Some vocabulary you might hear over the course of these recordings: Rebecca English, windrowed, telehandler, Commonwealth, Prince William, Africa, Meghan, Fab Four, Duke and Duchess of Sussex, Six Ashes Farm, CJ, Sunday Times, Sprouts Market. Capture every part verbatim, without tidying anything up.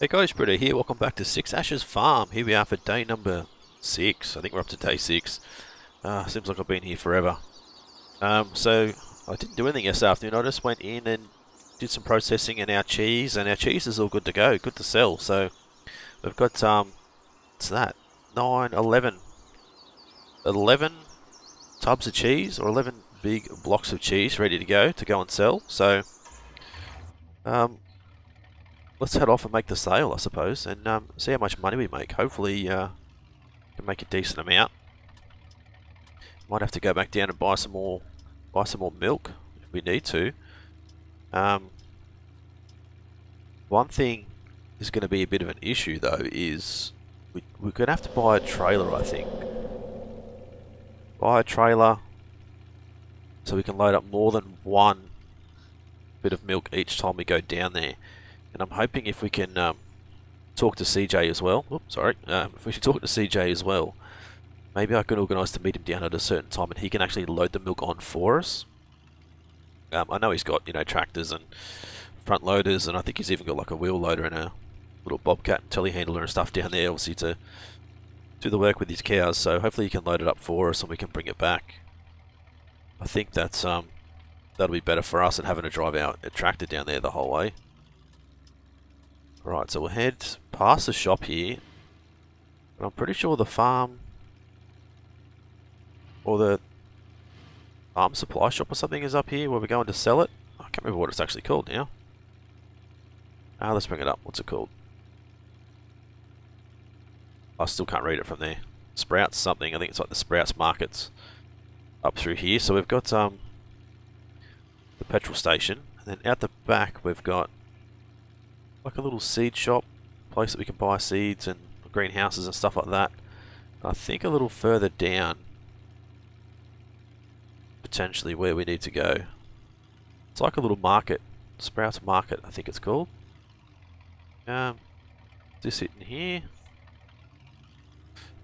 Hey guys, Sprouter here, welcome back to Six Ashes Farm. Here we are for day number six. I think we're up to day six. Uh, seems like I've been here forever. Um, so, I didn't do anything this afternoon. I just went in and did some processing in our cheese, and our cheese is all good to go, good to sell. So, we've got, um, what's that? nine, eleven, eleven tubs of cheese, or eleven big blocks of cheese ready to go, to go and sell. So, um... let's head off and make the sale, I suppose, and um, see how much money we make. Hopefully, uh, we can make a decent amount. Might have to go back down and buy some more, buy some more milk if we need to. Um, one thing is going to be a bit of an issue, though, is we, we're going to have to buy a trailer, I think. Buy a trailer so we can load up more than one bit of milk each time we go down there. And I'm hoping if we can um, talk to C J as well. Oops, sorry. Um, if we should talk to C J as well, maybe I can organise to meet him down at a certain time, and he can actually load the milk on for us. Um, I know he's got you know tractors and front loaders, and I think he's even got like a wheel loader and a little bobcat and telehandler and stuff down there, obviously to do the work with his cows. So hopefully he can load it up for us, and we can bring it back. I think that's um, that'll be better for us than having to drive out a tractor down there the whole way. Right, so we'll head past the shop here, and I'm pretty sure the farm, or the farm supply shop or something is up here where we're going to sell it. I can't remember what it's actually called now. Ah, let's bring it up. What's it called? I still can't read it from there. Sprouts something. I think it's like the Sprouts Markets up through here. So we've got um, the petrol station, and then out the back we've got like a little seed shop, place that we can buy seeds and greenhouses and stuff like that. I think a little further down, potentially where we need to go. It's like a little market, Sprouts Market, I think it's called. Um, is this it in here?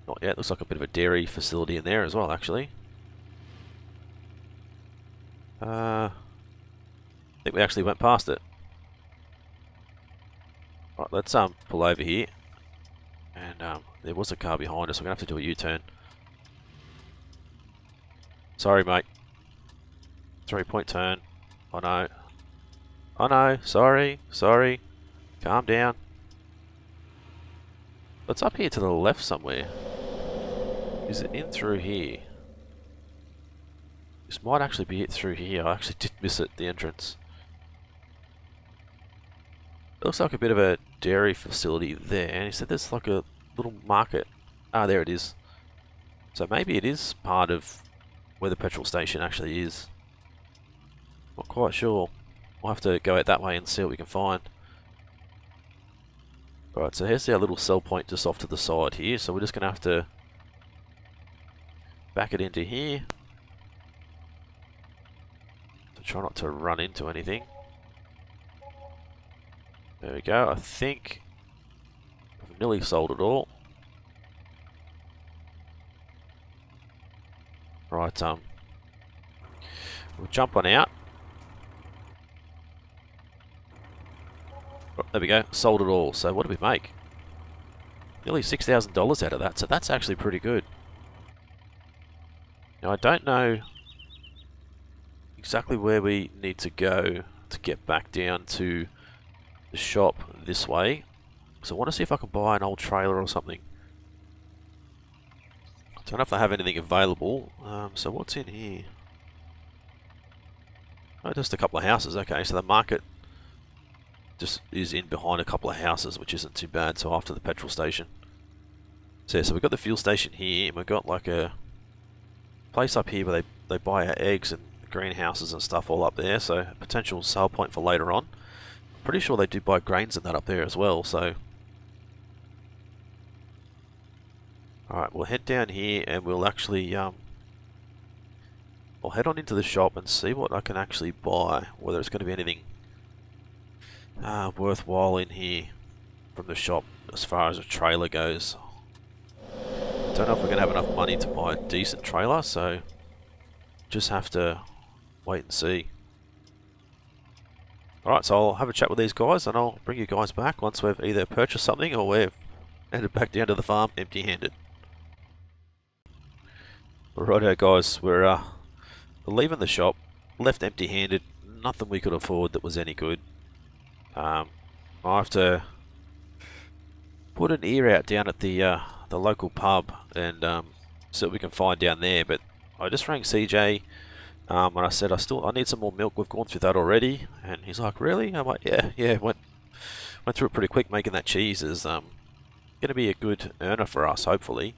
Not yet. Looks like a bit of a dairy facility in there as well, actually. Uh, I think we actually went past it. Right, let's um pull over here, and um, there was a car behind us. We're gonna have to do a U-turn. Sorry, mate. Three-point turn. Oh no. Oh no. Sorry. Sorry. Calm down. It's up here to the left somewhere. Is it in through here? This might actually be it through here. I actually did miss it. The entrance. Looks like a bit of a dairy facility there, and he said there's like a little market. Ah, there it is. So maybe it is part of where the petrol station actually is. Not quite sure. We'll have to go out that way and see what we can find. Alright, so here's our little sell point just off to the side here, so we're just going to have to back it into here. So try not to run into anything. There we go, I think I've nearly sold it all. Right, um, we'll jump on out. There we go, sold it all. So what did we make? Nearly six thousand dollars out of that, so that's actually pretty good. Now I don't know exactly where we need to go to get back down to shop this way, so I want to see if I can buy an old trailer or something. I don't know if I have anything available. Um, so what's in here? Oh, just a couple of houses. Okay, so the market just is in behind a couple of houses, which isn't too bad. So after the petrol station, so, yeah, so we've got the fuel station here, and we've got like a place up here where they, they buy our eggs and greenhouses and stuff all up there, so a potential sale point for later on. Pretty sure they do buy grains and that up there as well, so. Alright, we'll head down here, and we'll actually, um, I'll head on into the shop and see what I can actually buy, whether it's going to be anything uh, worthwhile in here from the shop as far as a trailer goes. Don't know if we're going to have enough money to buy a decent trailer, so just have to wait and see. Alright, so I'll have a chat with these guys and I'll bring you guys back once we've either purchased something or we've headed back down to the farm empty-handed. Righto guys, we're uh, leaving the shop, left empty-handed, nothing we could afford that was any good. Um, I have to put an ear out down at the uh, the local pub and um, so that we can find down there, but I just rang C J um, and I said I still I need some more milk, we've gone through that already, and he's like, really? I'm like, yeah, yeah, went went through it pretty quick. Making that cheese is um, going to be a good earner for us, hopefully.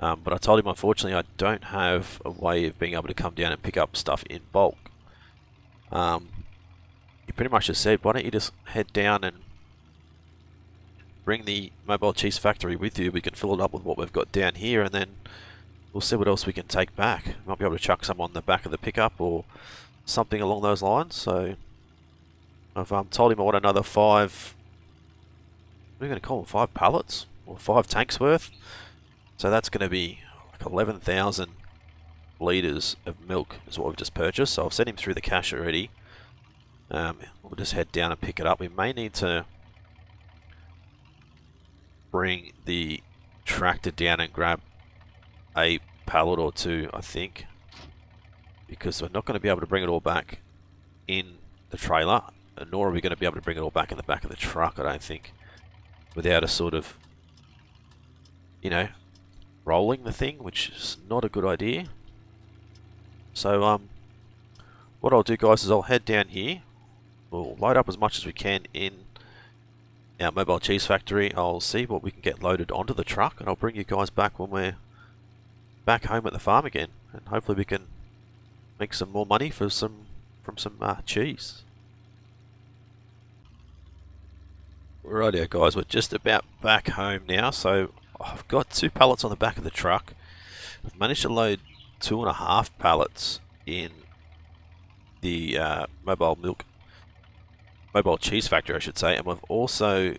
Um, but I told him, unfortunately, I don't have a way of being able to come down and pick up stuff in bulk. Um, he pretty much just said, why don't you just head down and bring the mobile cheese factory with you, we can fill it up with what we've got down here, and then we'll see what else we can take back. Might be able to chuck some on the back of the pickup or something along those lines. So I've um, told him I want another five, what are we going to call them, five pallets or five tanks worth. So that's going to be like eleven thousand litres of milk is what we've just purchased. So I've sent him through the cash already. Um, we'll just head down and pick it up. We may need to bring the tractor down and grab a pallet or two, I think, because we're not going to be able to bring it all back in the trailer, nor are we going to be able to bring it all back in the back of the truck, I don't think, without a sort of, you know, rolling the thing, which is not a good idea. So um, what I'll do, guys, is I'll head down here, we'll load up as much as we can in our mobile cheese factory, I'll see what we can get loaded onto the truck, and I'll bring you guys back when we're back home at the farm again, and hopefully we can make some more money for some from some uh, cheese. Rightio guys, we're just about back home now, so I've got two pallets on the back of the truck. I've managed to load two and a half pallets in the uh, mobile milk mobile cheese factory, I should say, and we've also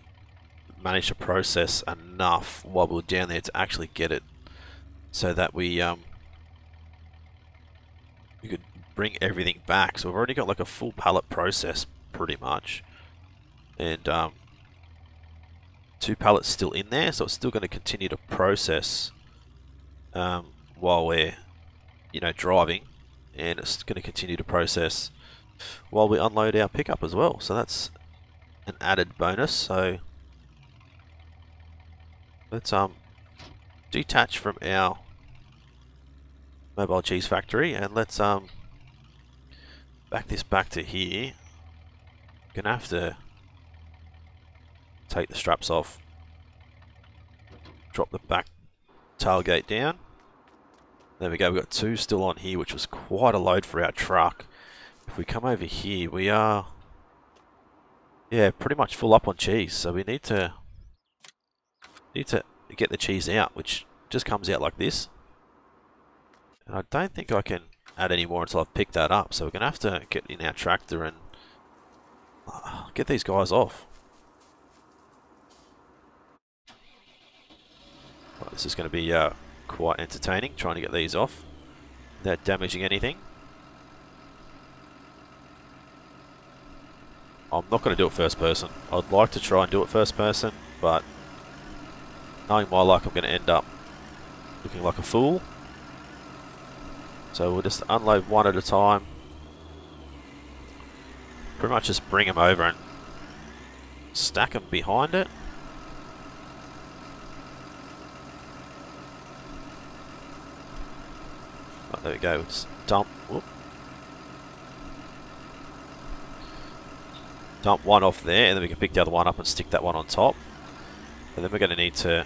managed to process enough while we were down there to actually get it so that we um, we could bring everything back. So we've already got like a full pallet process pretty much, and um, two pallets still in there, so it's still going to continue to process um, while we're, you know, driving, and it's going to continue to process while we unload our pickup as well, so that's an added bonus. So let's um detach from our mobile cheese factory and let's um back this back to here. Gonna have to take the straps off, drop the back tailgate down. There we go, we've got two still on here, which was quite a load for our truck. If we come over here, we are, yeah, pretty much full up on cheese, so we need to need to get the cheese out, which just comes out like this, and I don't think I can add any more until I've picked that up, so we're going to have to get in our tractor and get these guys off. Right, this is going to be uh, quite entertaining, trying to get these off without damaging anything. I'm not going to do it first person. I'd like to try and do it first person, but knowing my luck, I'm going to end up looking like a fool. So we'll just unload one at a time. Pretty much just bring them over and stack them behind it. Right, there we go. Just dump. Whoop. Dump one off there, and then we can pick the other one up and stick that one on top. And then we're going to need to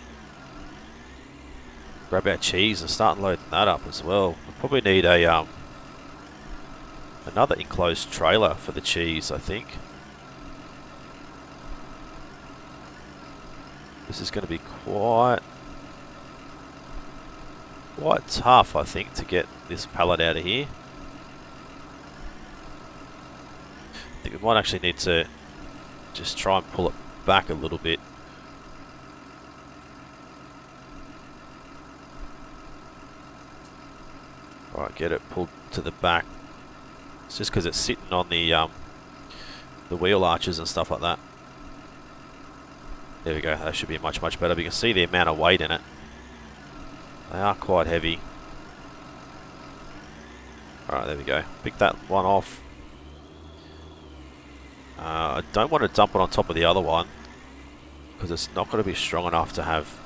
grab our cheese and start loading that up as well. We'll probably need a um, another enclosed trailer for the cheese, I think. This is going to be quite, quite tough, I think, to get this pallet out of here. I think we might actually need to just try and pull it back a little bit. Alright, get it pulled to the back. It's just because it's sitting on the um, the wheel arches and stuff like that. There we go, that should be much, much better. But you can see the amount of weight in it. They are quite heavy. Alright, there we go. Pick that one off. Uh, I don't want to dump it on top of the other one, because it's not going to be strong enough to have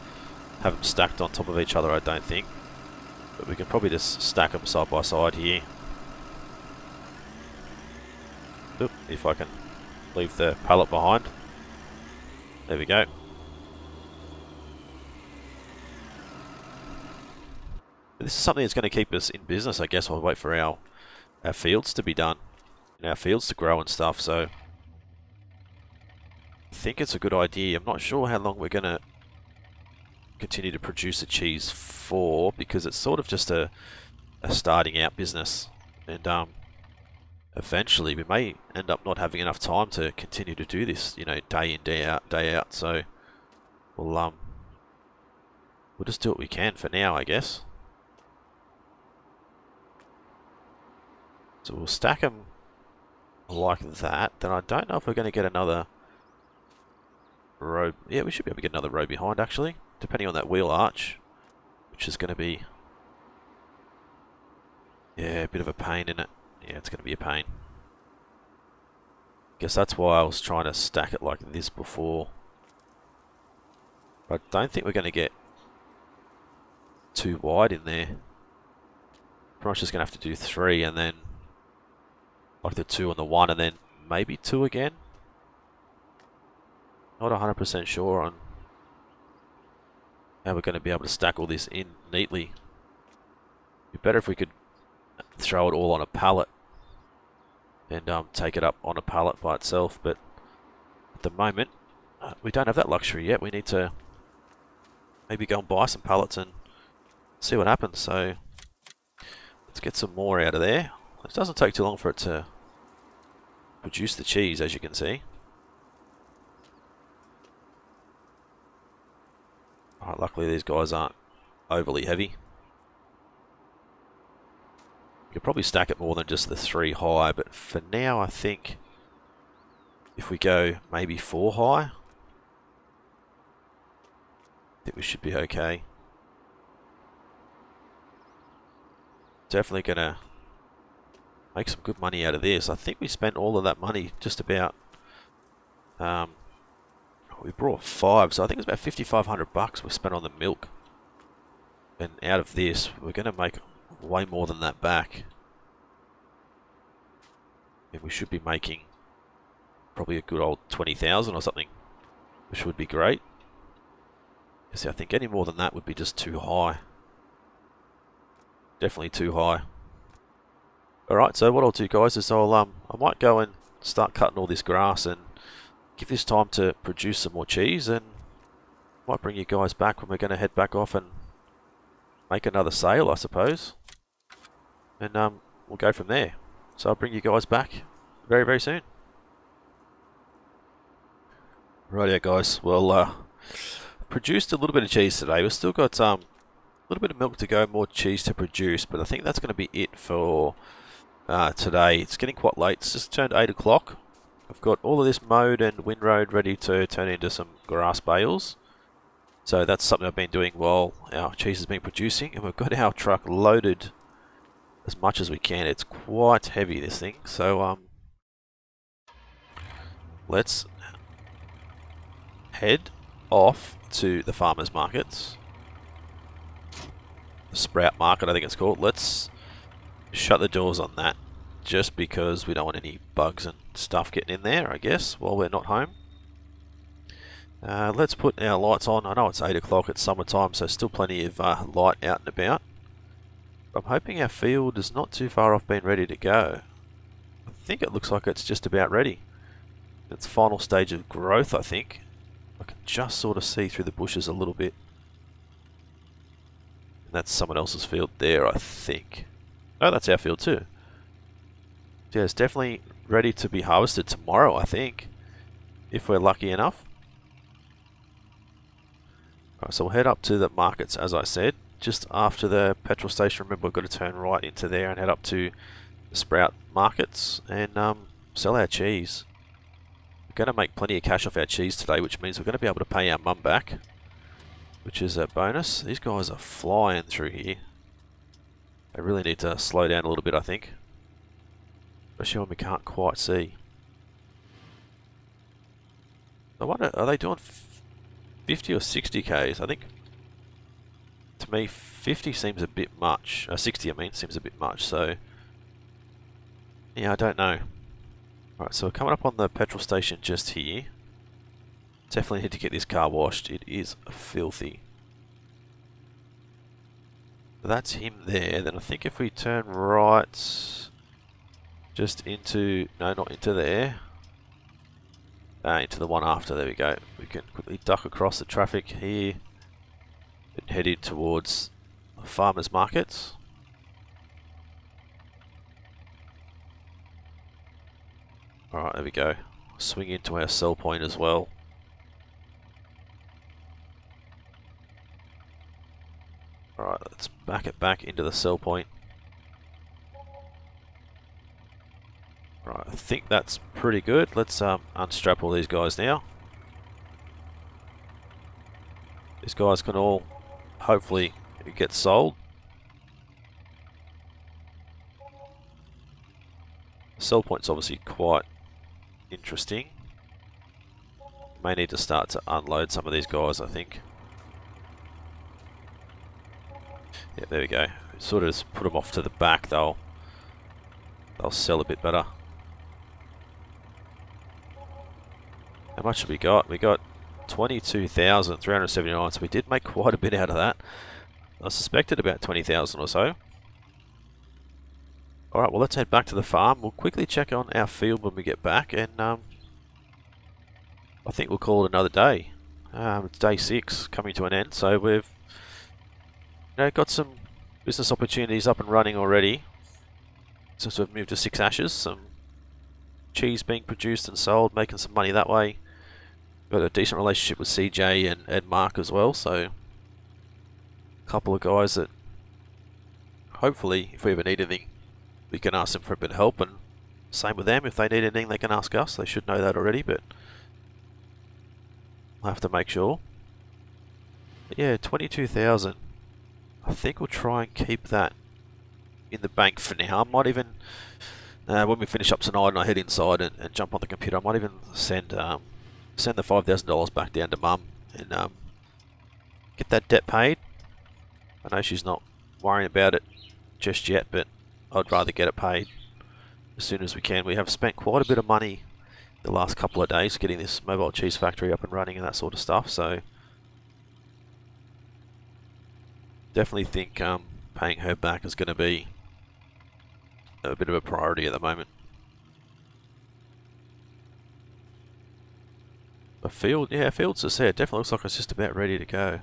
have them stacked on top of each other, I don't think. But we can probably just stack them side by side here. Oop, if I can leave the pallet behind. There we go. This is something that's going to keep us in business, I guess, while we wait for our, our fields to be done, and our fields to grow and stuff, so I think it's a good idea. I'm not sure how long we're going to continue to produce the cheese for, because it's sort of just a, a starting out business, and um, eventually we may end up not having enough time to continue to do this, you know, day in, day out, day out, so we'll, um, we'll just do what we can for now, I guess. So we'll stack them like that, then I don't know if we're going to get another row. Yeah, we should be able to get another row behind, actually, depending on that wheel arch, which is going to be, yeah, a bit of a pain in it. Yeah, it's going to be a pain. Guess that's why I was trying to stack it like this before. But I don't think we're going to get too wide in there. Pretty much just going to have to do three, and then like the two and the one, and then maybe two again. Not one hundred percent sure on how we're going to be able to stack all this in neatly. It'd be better if we could throw it all on a pallet and um, take it up on a pallet by itself, but at the moment uh, we don't have that luxury yet. We need to maybe go and buy some pallets and see what happens, so let's get some more out of there. It doesn't take too long for it to produce the cheese, as you can see. Alright, luckily these guys aren't overly heavy. You could probably stack it more than just the three high, but for now I think if we go maybe four high, I think we should be okay. Definitely gonna make some good money out of this. I think we spent all of that money just about. Um, we brought five, so I think it's about fifty-five hundred bucks we spent on the milk. And out of this, we're gonna make way more than that back. And we should be making probably a good old twenty thousand or something, which would be great. You see, I think any more than that would be just too high. Definitely too high. Alright, so what I'll do, guys, is I'll um I might go and start cutting all this grass and give this time to produce some more cheese, and I might bring you guys back when we're going to head back off and make another sale, I suppose, and um we'll go from there. So I'll bring you guys back very, very soon. Rightio, guys. Well, uh, produced a little bit of cheese today. We've still got um. a little bit of milk to go, more cheese to produce, but I think that's going to be it for uh, today. It's getting quite late. It's just turned eight o'clock. I've got all of this mowed and windrowed ready to turn into some grass bales. So that's something I've been doing while our cheese has been producing, and we've got our truck loaded as much as we can. It's quite heavy, this thing, so um, let's head off to the farmers' markets. Sprout Market, I think it's called. Let's shut the doors on that, just because we don't want any bugs and stuff getting in there, I guess, while we're not home. Uh, let's put our lights on. I know it's eight o'clock, it's summertime, so still plenty of uh, light out and about. I'm hoping our field is not too far off being ready to go. I think it looks like it's just about ready. It's final stage of growth, I think. I can just sort of see through the bushes a little bit. That's someone else's field there, I think. Oh, that's our field too. Yeah, it's definitely ready to be harvested tomorrow, I think, if we're lucky enough. Alright, so we'll head up to the markets, as I said. Just after the petrol station, remember, we've got to turn right into there and head up to the Sprout Markets and um, sell our cheese. going to make plenty of cash off our cheese today, which means we're going to be able to pay our mum back, which is a bonus. These guys are flying through here. They really need to slow down a little bit, I think. Especially when we can't quite see. I wonder, are they doing fifty or sixty Ks? I think, to me, fifty seems a bit much. Uh, sixty, I mean, seems a bit much, so... yeah, I don't know. Alright, so we're coming up on the petrol station just here. Definitely need to get this car washed. It is filthy. That's him there. Then I think if we turn right... just into... no, not into there. Uh, into the one after. There we go. We can quickly duck across the traffic here and headed towards the farmers market. Alright, there we go. Swing into our sell point as well. Alright, let's back it back into the sell point. Right, I think that's pretty good. Let's um, unstrap all these guys now. These guys can all hopefully get sold. The sell point's obviously quite interesting. May need to start to unload some of these guys, I think. Yeah, there we go. Sort of just put them off to the back, they'll, they'll sell a bit better. How much have we got? We got twenty-two thousand three hundred seventy-nine, so we did make quite a bit out of that. I suspected about twenty thousand or so. Alright, well let's head back to the farm. We'll quickly check on our field when we get back, and um, I think we'll call it another day. Um, it's day six, coming to an end, so we've you know, got some business opportunities up and running already. Since we've moved to Six Ashes, some cheese being produced and sold, making some money that way. Got a decent relationship with C J and, and Mark as well, so a couple of guys that hopefully, if we ever need anything, we can ask them for a bit of help, and same with them, if they need anything they can ask us. They should know that already, but I'll have to make sure. But yeah, twenty-two thousand. I think we'll try and keep that in the bank for now. I might even, uh, when we finish up tonight and I head inside and, and jump on the computer, I might even send... Um, send the five thousand dollars back down to Mum and um, get that debt paid. I know she's not worrying about it just yet, but I'd rather get it paid as soon as we can. We have spent quite a bit of money the last couple of days getting this mobile cheese factory up and running and that sort of stuff, so definitely think um, paying her back is going to be a bit of a priority at the moment. A field, yeah, fields is there. It definitely looks like it's just about ready to go.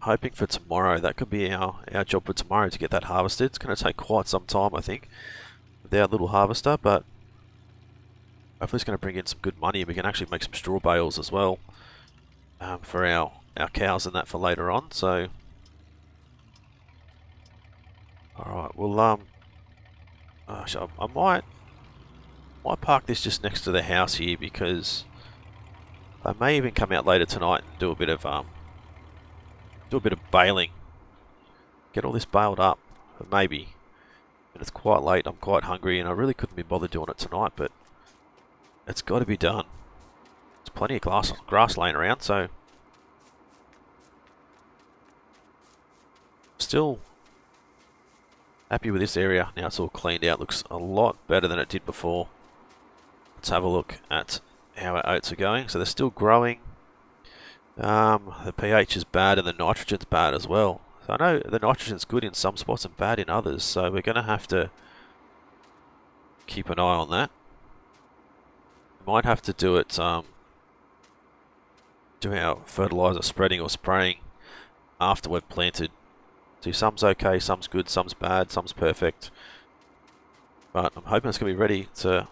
Hoping for tomorrow. That could be our, our job for tomorrow, to get that harvested. It's going to take quite some time, I think, with our little harvester, but hopefully it's going to bring in some good money. We can actually make some straw bales as well um, for our, our cows and that for later on, so... Alright, well, um... gosh, I, I might... I might park this just next to the house here, because I may even come out later tonight and do a bit of um, do a bit of baling, get all this baled up, but maybe. And it's quite late. I'm quite hungry, and I really couldn't be bothered doing it tonight, but it's got to be done. There's plenty of grass grass laying around, so still happy with this area. Now it's all cleaned out. Looks a lot better than it did before. Let's have a look at how our oats are going. So they're still growing. Um, the pH is bad and the nitrogen's bad as well. So I know the nitrogen's good in some spots and bad in others, so we're going to have to keep an eye on that. Might have to do it, um, do our fertiliser spreading or spraying after we've planted. So some's okay, some's good, some's bad, some's perfect. But I'm hoping it's going to be ready to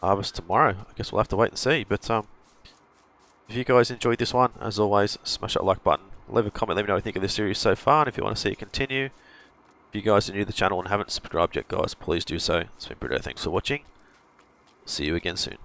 harvest tomorrow. I guess we'll have to wait and see, but um, if you guys enjoyed this one, as always, smash that like button, leave a comment, let me know what you think of this series so far, and if you want to see it continue. If you guys are new to the channel and haven't subscribed yet, guys, please do so. It's been Bruto, thanks for watching, See you again soon.